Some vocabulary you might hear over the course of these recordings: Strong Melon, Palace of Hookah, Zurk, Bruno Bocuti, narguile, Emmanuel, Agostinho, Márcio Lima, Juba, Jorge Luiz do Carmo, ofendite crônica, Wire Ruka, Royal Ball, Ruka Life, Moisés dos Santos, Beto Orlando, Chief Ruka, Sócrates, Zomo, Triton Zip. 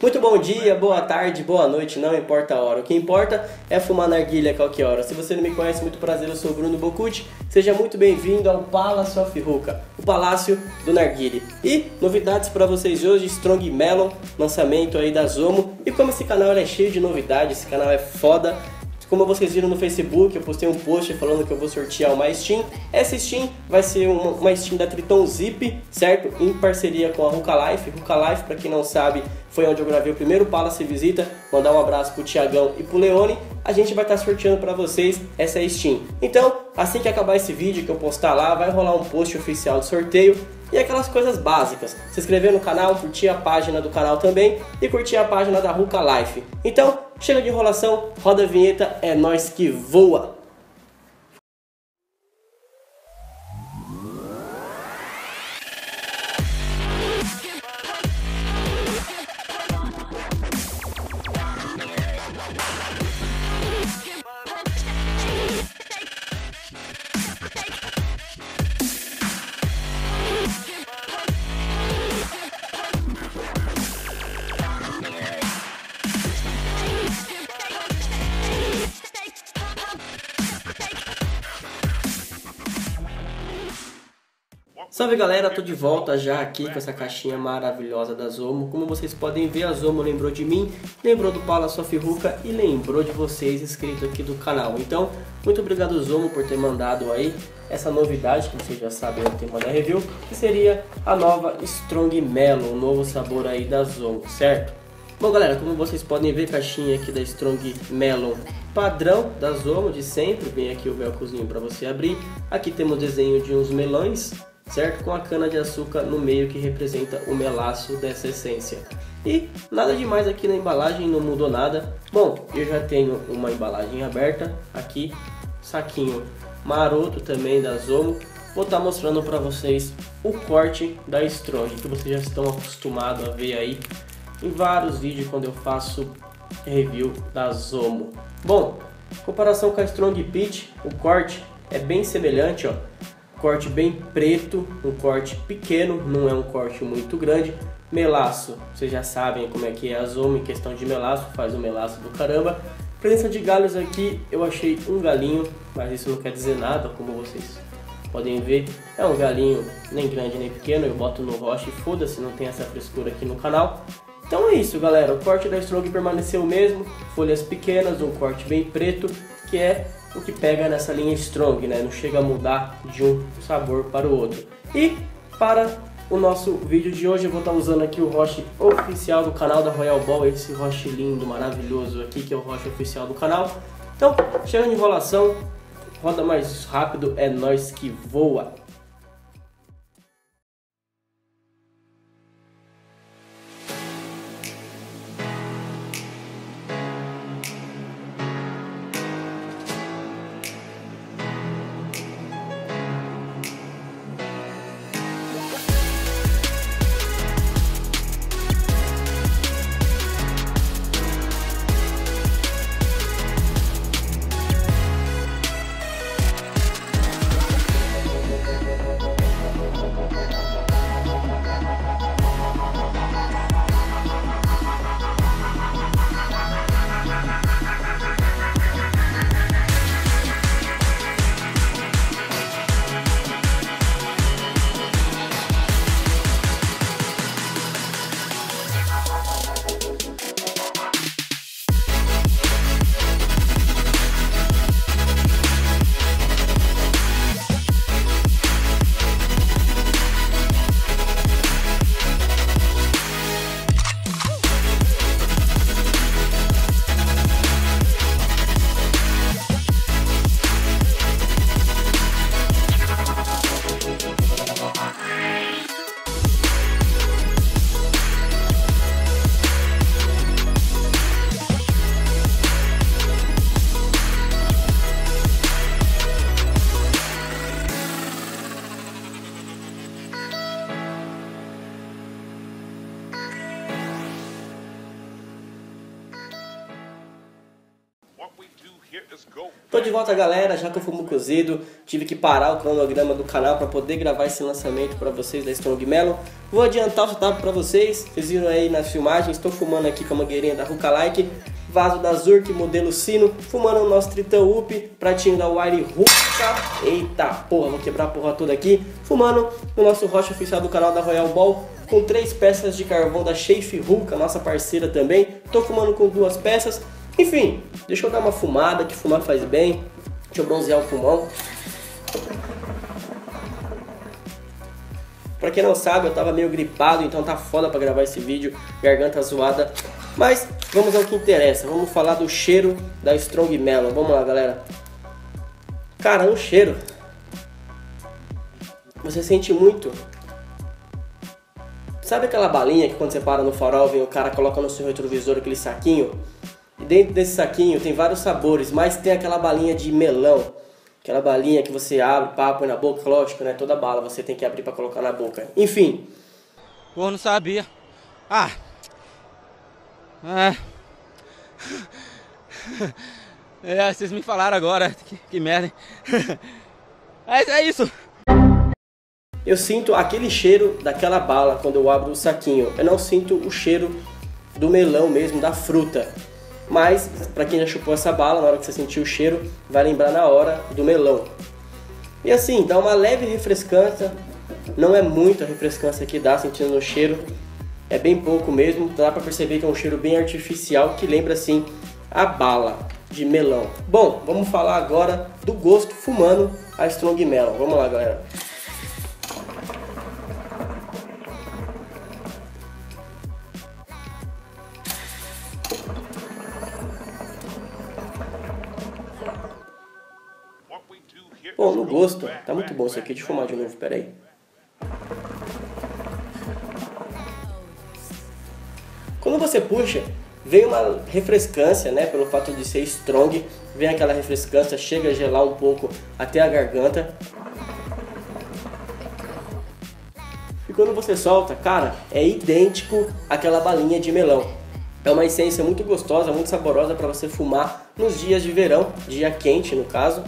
Muito bom dia, boa tarde, boa noite, não importa a hora. O que importa é fumar narguilha a qualquer hora. Se você não me conhece, muito prazer, eu sou o Bruno Bocuti. Seja muito bem-vindo ao Palace of Hookah, o palácio do narguile. E novidades para vocês hoje, Strong Melon, lançamento aí da Zomo. E como esse canal é cheio de novidades, esse canal é foda. Como vocês viram no Facebook, eu postei um post falando que eu vou sortear uma Steam. Essa Steam vai ser uma Steam da Triton Zip, certo? Em parceria com a Ruka Life. Ruka Life, pra quem não sabe, foi onde eu gravei o primeiro Palace Visita. Mandar um abraço pro Tiagão e pro Leone. A gente vai estar sorteando pra vocês essa Steam. Então, assim que acabar esse vídeo que eu postar lá, vai rolar um post oficial do sorteio. E aquelas coisas básicas, se inscrever no canal, curtir a página do canal também e curtir a página da Ruka Life. Então, chega de enrolação, roda a vinheta, é nóis que voa! Salve galera, tô de volta já aqui com essa caixinha maravilhosa da Zomo. Como vocês podem ver, a Zomo lembrou de mim, lembrou do Palace of Hookah e lembrou de vocês inscritos aqui do canal. Então, muito obrigado Zomo por ter mandado aí essa novidade, que vocês já sabem é o tema da review, que seria a nova Strong Melon, um novo sabor aí da Zomo, certo? Bom galera, como vocês podem ver, caixinha aqui da Strong Melon padrão da Zomo de sempre. Vem aqui o velcrozinho para você abrir. Aqui temos o desenho de uns melões, certo? Com a cana de açúcar no meio que representa o melaço dessa essência. E nada demais aqui na embalagem, não mudou nada. Bom, eu já tenho uma embalagem aberta aqui, saquinho maroto também da Zomo. Vou estar mostrando para vocês o corte da Strong, que vocês já estão acostumados a ver aí em vários vídeos quando eu faço review da Zomo. Bom, em comparação com a Strong Peach, o corte é bem semelhante, ó. Corte bem preto, um corte pequeno, não é um corte muito grande. Melaço, vocês já sabem como é que é a Zomo em questão de melaço, faz um melaço do caramba. Presença de galhos aqui, eu achei um galinho, mas isso não quer dizer nada, como vocês podem ver. É um galinho nem grande nem pequeno, eu boto no rocha e foda-se, não tem essa frescura aqui no canal. Então é isso galera, o corte da Strong permaneceu o mesmo, folhas pequenas, um corte bem preto, que é o que pega nessa linha Strong, né? Não chega a mudar de um sabor para o outro. E para o nosso vídeo de hoje eu vou estar usando aqui o roche oficial do canal da Royal Ball, esse roche lindo, maravilhoso aqui, que é o roche oficial do canal. Então, chega de enrolação, roda mais rápido, é nóis que voa! Tô de volta, galera, já tô com o fumo cozido. Tive que parar o cronograma do canal pra poder gravar esse lançamento pra vocês da Strong Melon. Vou adiantar o setup pra vocês. Vocês viram aí nas filmagens, tô fumando aqui com a mangueirinha da Ruka Life, vaso da Zurk, modelo sino, fumando o nosso Triton Up, pratinho da Wire Ruka. Eita porra, vou quebrar a porra toda aqui. Fumando no nosso rocha oficial do canal da Royal Ball, com 3 peças de carvão da Chief Ruka, nossa parceira também. Tô fumando com 2 peças. Enfim, deixa eu dar uma fumada, que fumar faz bem. Deixa eu bronzear o pulmão. Pra quem não sabe, eu tava meio gripado, então tá foda pra gravar esse vídeo. Garganta zoada. Mas vamos ao que interessa. Vamos falar do cheiro da Strong Melon. Vamos lá, galera. Cara, o cheiro. Você sente muito. Sabe aquela balinha que quando você para no farol, vem o cara coloca no seu retrovisor aquele saquinho? E dentro desse saquinho tem vários sabores, mas tem aquela balinha de melão. Aquela balinha que você abre, pá, põe na boca, lógico, né? Toda bala você tem que abrir pra colocar na boca. Enfim. Pô, não sabia. Ah. Ah. É, vocês me falaram agora. Que merda, hein? Mas é isso. Eu sinto aquele cheiro daquela bala quando eu abro o saquinho. Eu não sinto o cheiro do melão mesmo, da fruta. Mas, pra quem já chupou essa bala, na hora que você sentir o cheiro, vai lembrar na hora do melão. E assim, dá uma leve refrescância. Não é muito a refrescância que dá sentindo no cheiro. É bem pouco mesmo. Dá pra perceber que é um cheiro bem artificial, que lembra, assim, a bala de melão. Bom, vamos falar agora do gosto fumando a Strong Melon. Vamos lá, galera. Bom, no gosto, tá muito bom isso aqui. Deixa eu fumar de novo, pera aí. Quando você puxa, vem uma refrescância, né? Pelo fato de ser strong, vem aquela refrescância, chega a gelar um pouco até a garganta. E quando você solta, cara, é idêntico àquela balinha de melão. É uma essência muito gostosa, muito saborosa para você fumar nos dias de verão, dia quente no caso.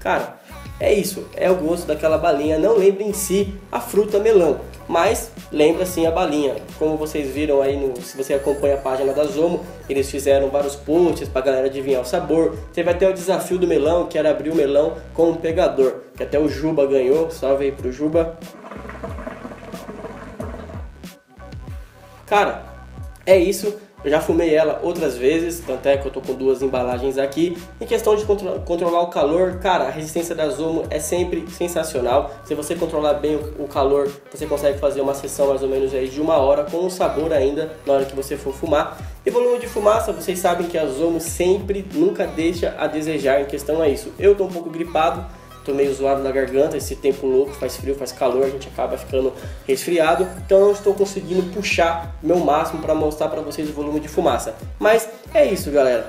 Cara, é isso, é o gosto daquela balinha, não lembra em si a fruta melão, mas lembra sim a balinha. Como vocês viram aí, se você acompanha a página da Zomo, eles fizeram vários posts pra galera adivinhar o sabor. Teve até o desafio do melão, que era abrir o melão com um pegador, que até o Juba ganhou, salve aí pro Juba. Cara, é isso. Eu já fumei ela outras vezes, tanto é que eu tô com 2 embalagens aqui. Em questão de controlar o calor, cara, a resistência da Zomo é sempre sensacional. Se você controlar bem o calor, você consegue fazer uma sessão mais ou menos aí de 1 hora, com um sabor ainda na hora que você for fumar. E volume de fumaça, vocês sabem que a Zomo sempre, nunca deixa a desejar em questão a isso. Eu tô um pouco gripado, tô meio zoado na garganta, esse tempo louco, faz frio, faz calor, a gente acaba ficando resfriado, então não estou conseguindo puxar meu máximo para mostrar para vocês o volume de fumaça. Mas é isso, galera.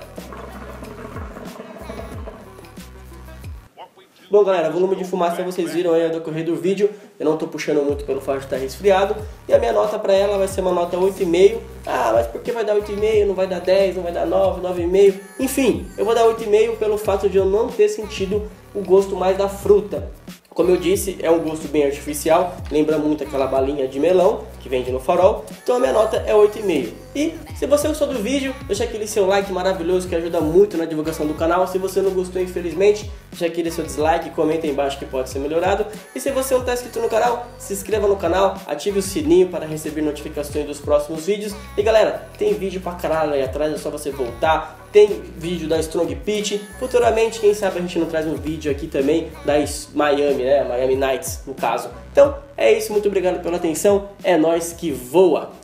Bom, galera, volume de fumaça vocês viram aí no decorrer do vídeo. Eu não tô puxando muito pelo fato de estar resfriado. E a minha nota para ela vai ser uma nota 8,5. Ah, mas por que vai dar 8,5? Não vai dar 10, não vai dar 9, 9,5. Enfim, eu vou dar 8,5 pelo fato de eu não ter sentido o gosto mais da fruta. Como eu disse, é um gosto bem artificial, lembra muito aquela balinha de melão que vende no farol, então a minha nota é 8,5. E se você gostou do vídeo, deixa aquele seu like maravilhoso que ajuda muito na divulgação do canal. Se você não gostou, infelizmente, deixa aquele seu dislike, comenta aí embaixo que pode ser melhorado. E se você não está inscrito no canal, se inscreva no canal, ative o sininho para receber notificações dos próximos vídeos. E galera, tem vídeo pra caralho aí atrás, é só você voltar. Tem vídeo da Strong Pitch, futuramente, quem sabe a gente não traz um vídeo aqui também da Miami, né? Miami Nights, no caso. Então, é isso, muito obrigado pela atenção, é nóis que voa!